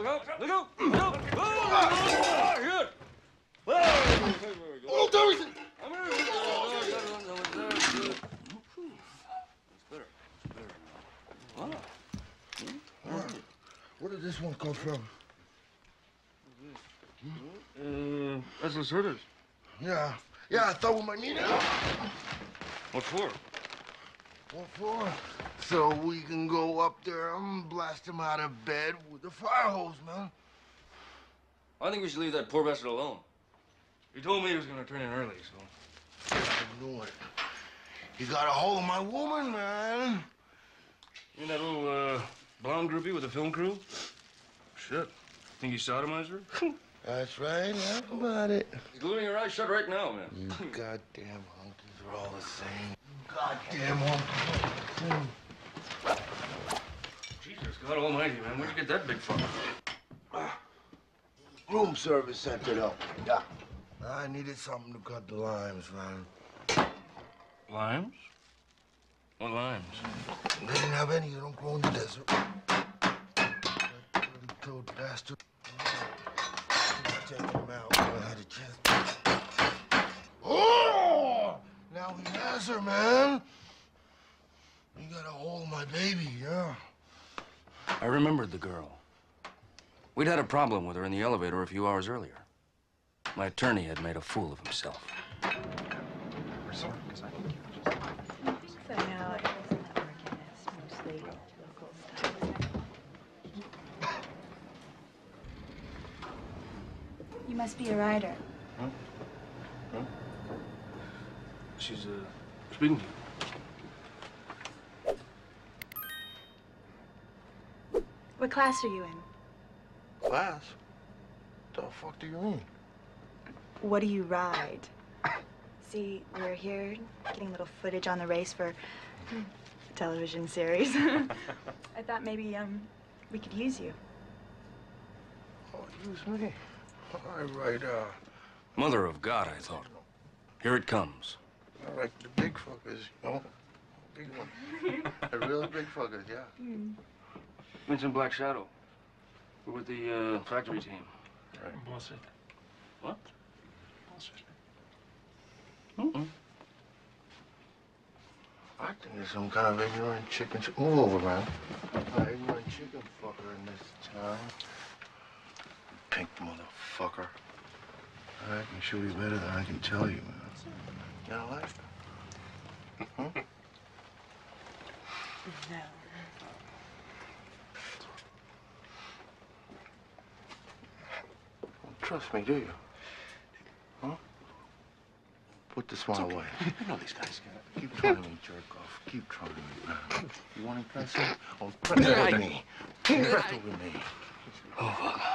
Where did this one come from? That's the Deserters. Yeah. Yeah, I thought we might need it. What for? What for? So we can go up there and blast him out of bed with the fire hose, man. I think we should leave that poor bastard alone. He told me he was going to turn in early, so... I knew it. He got a hold of my woman, man. You know that little, blonde groupie with the film crew? Shit. Think he sodomized her? That's right. How about it? He's gluing your eyes shut right now, man. You goddamn hunkies are all the same. Goddamn hunkies. Jesus, God almighty, man. Where'd you get that big fuck? Room service sent it up. Yeah. I needed something to cut the limes, man. Limes? What limes? They didn't have any. You don't grow in the desert. That dirty-toed bastard. Take him out when I had a chance. Oh! Now he has her, man. You gotta hold my baby, yeah. I remembered the girl. We'd had a problem with her in the elevator a few hours earlier. My attorney had made a fool of himself. You must be a writer. Huh? Huh? She's speaking to you. What class are you in? Class? The fuck do you mean? What do you ride? See, we're here getting little footage on the race for a television series. I thought maybe we could use you. Oh, use me? All right, Mother of God, I thought. Here it comes. I like the big fuckers, you know? Big ones. The real big fuckers, yeah. Mm. Vincent Black Shadow. We're with the factory team. Right. Bullshit. What? Bullshit. Mm-mm. I think there's some kind of ignorant chicken... Move over, man. An ignorant chicken fucker in this town. Pink motherfucker. I can show you better than I can tell you, man. You don't like it? Mm-hmm. No. Don't trust me, do you? Huh? Put the smile away. You know these guys. Keep trying me, jerk off. Keep trying me, man. You want to press it? Oh, press over me. Press over me. Oh,